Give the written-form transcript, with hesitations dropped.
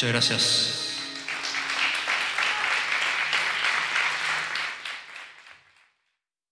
Muchas gracias.